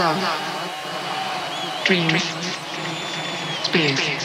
love, dreams, space.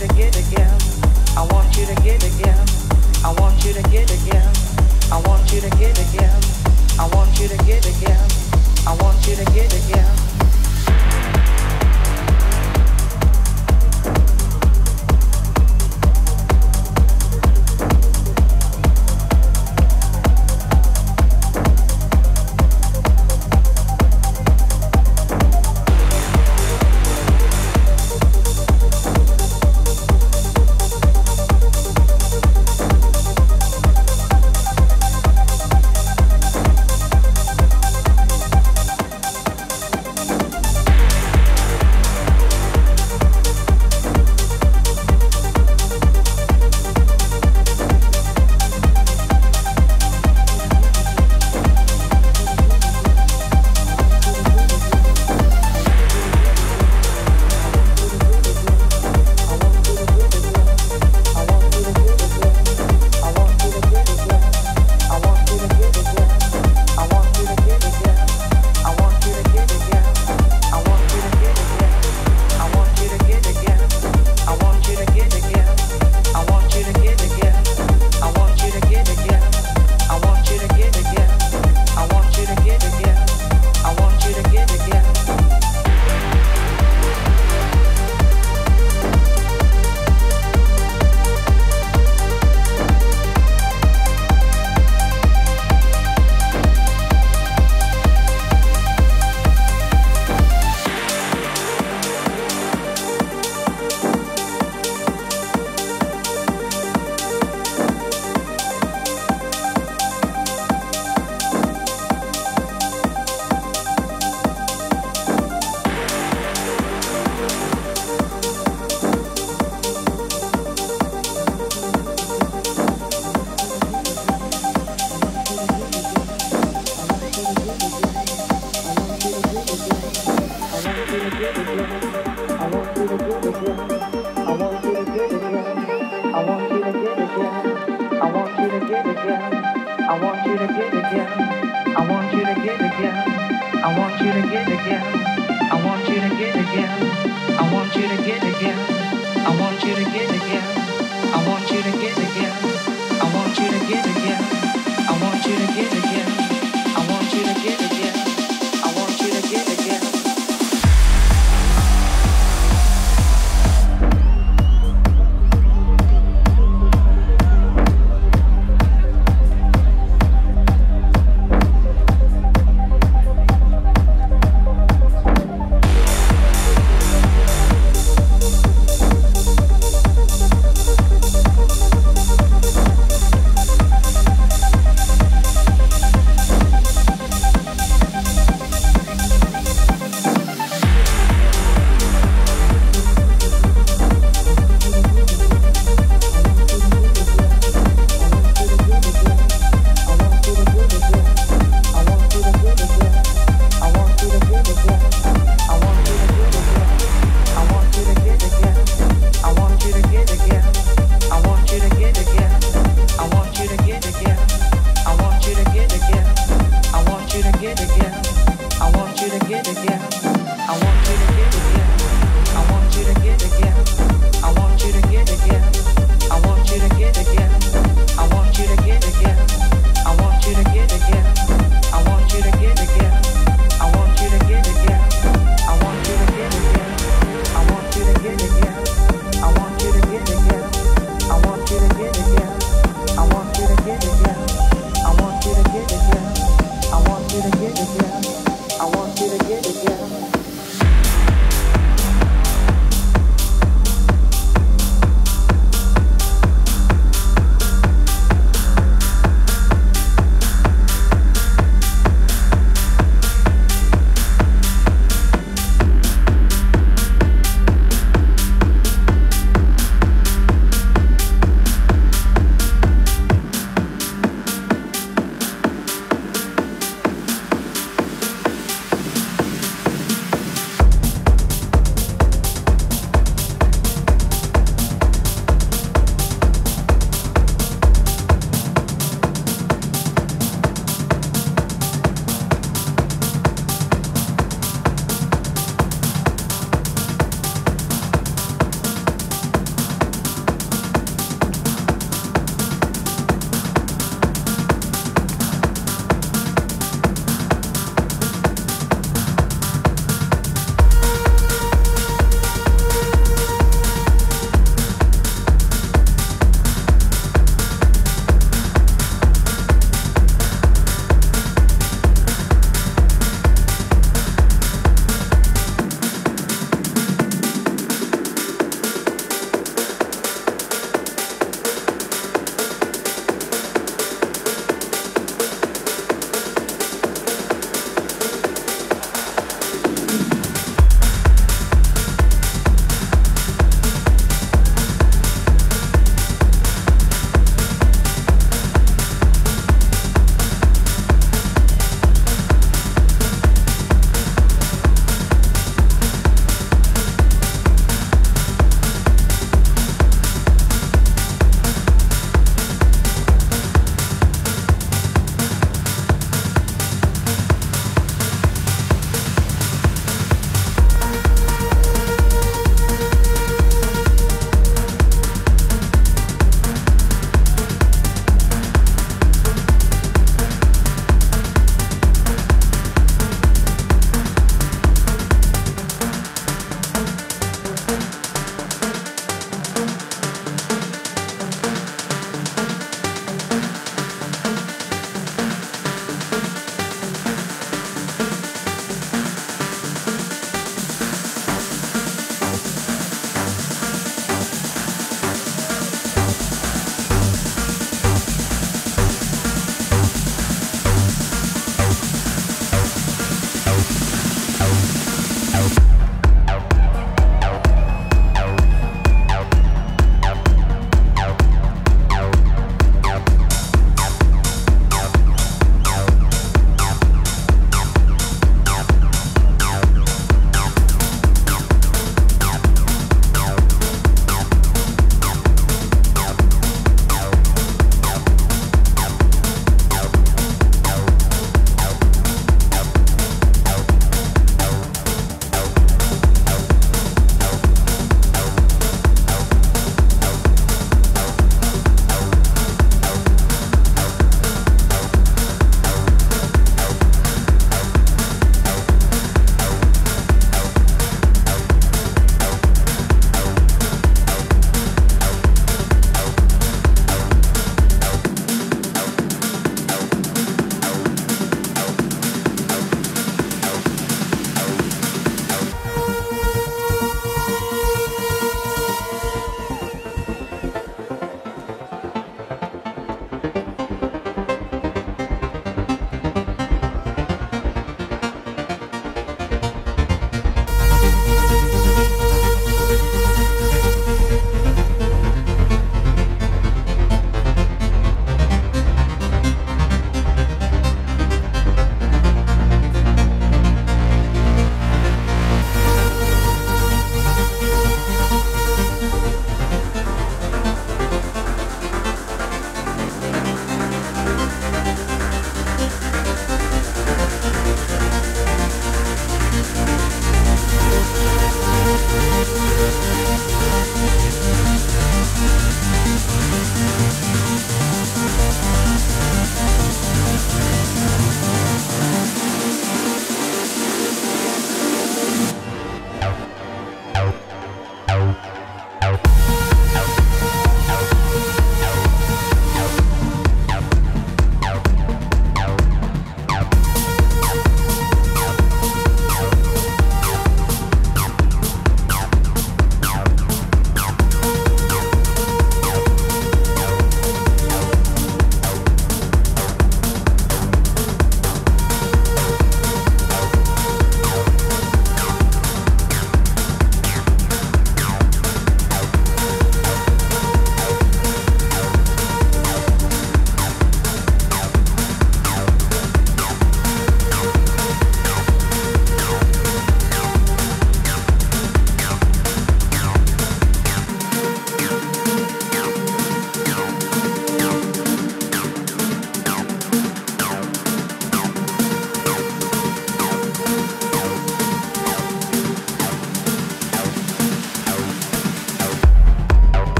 you to get again. I want you to get again. I want you to get again. I want you to get again. I want you to get again. I want you to get again.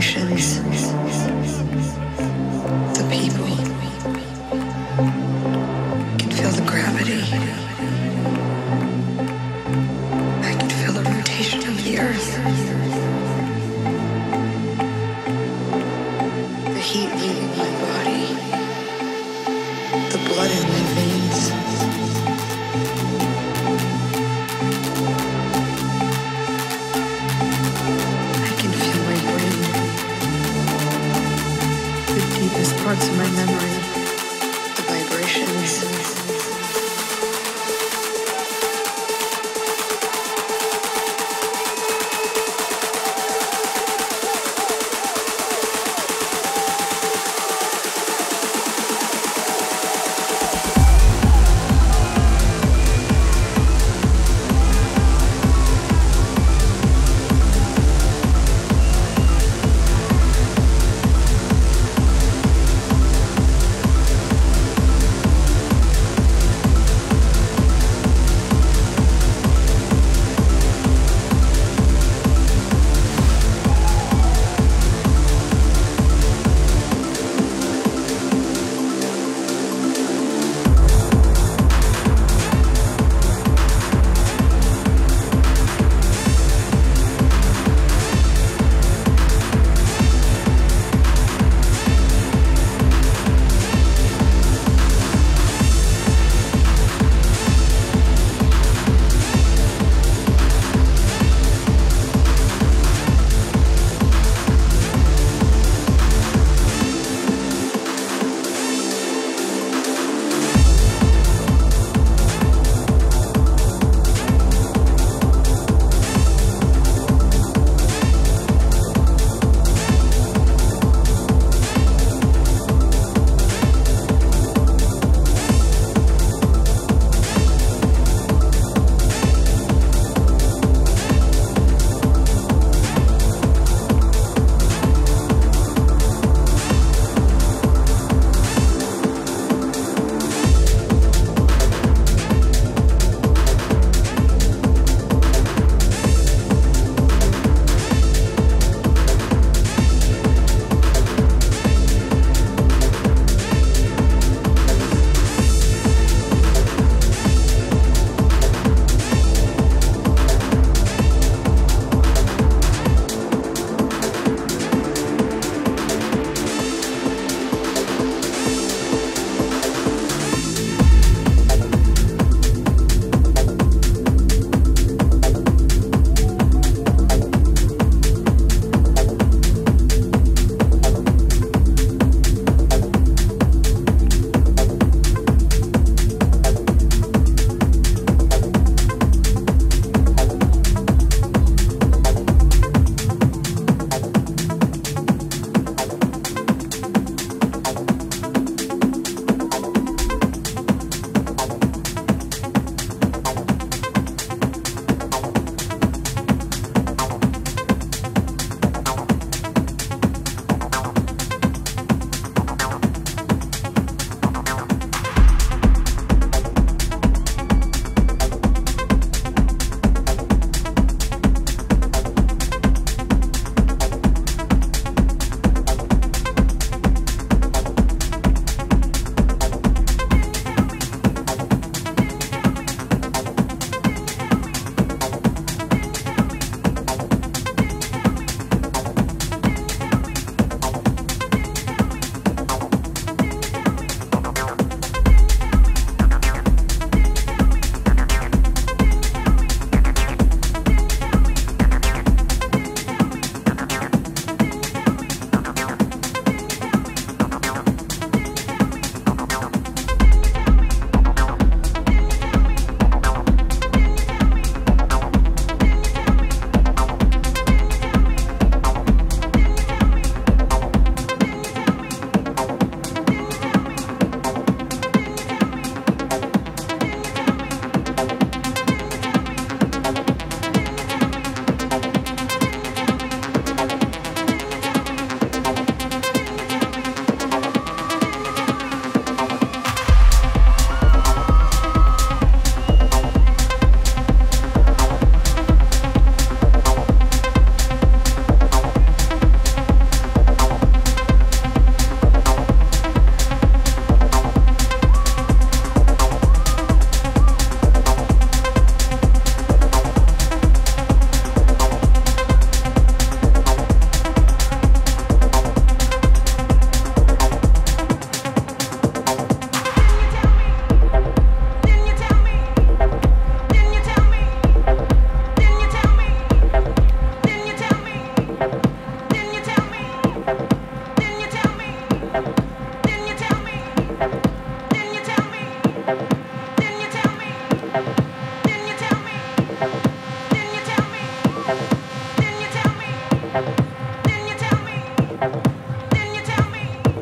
emotions, the people can feel the gravity. I can feel the rotation of the earth, the heat leaving my body, the blood in my veins. I can feel my brain.